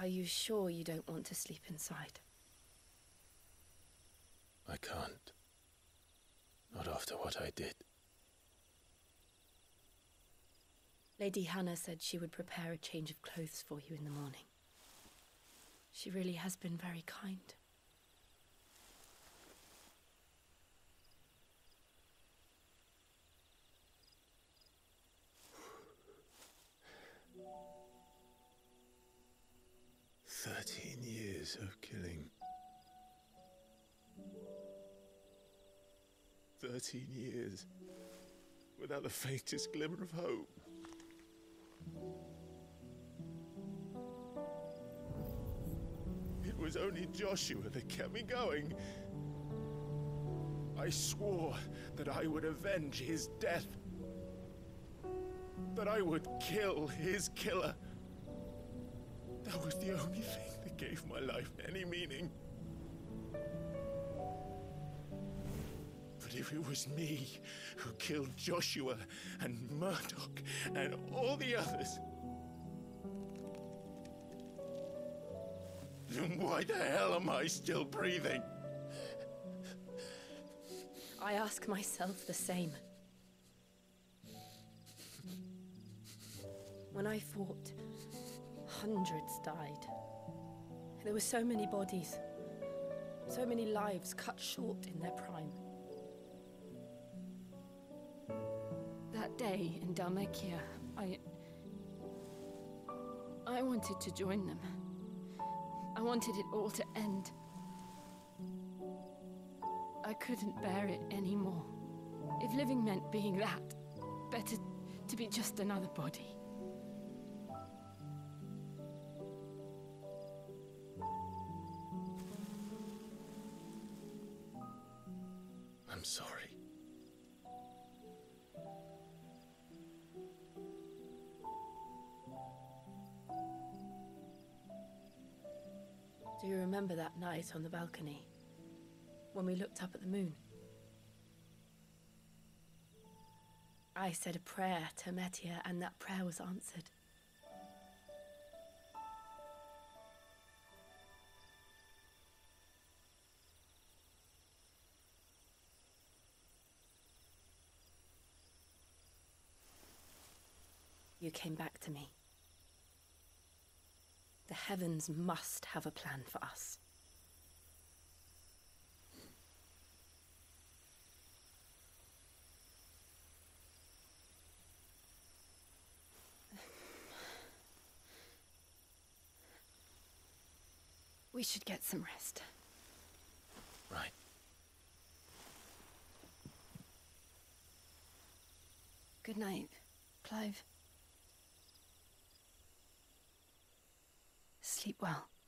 Are you sure you don't want to sleep inside? I can't. Not after what I did. Lady Hannah said she would prepare a change of clothes for you in the morning. She really has been very kind. Of killing. 13 years without the faintest glimmer of hope. It was only Joshua that kept me going. I swore that I would avenge his death, that I would kill his killer. That was the only thing that gave my life any meaning. But if it was me who killed Joshua and Murdoch and all the others, then why the hell am I still breathing? I ask myself the same. When I fought, hundreds died. There were so many bodies, so many lives cut short in their prime. That day in Dalmasca, I wanted to join them. I wanted it all to end. I couldn't bear it anymore. If living meant being that, better to be just another body. I'm sorry. Do you remember that night on the balcony, when we looked up at the moon? I said a prayer to Metia, and that prayer was answered. You came back to me. The heavens must have a plan for us. We should get some rest. Right. Good night, Clive. Sleep well.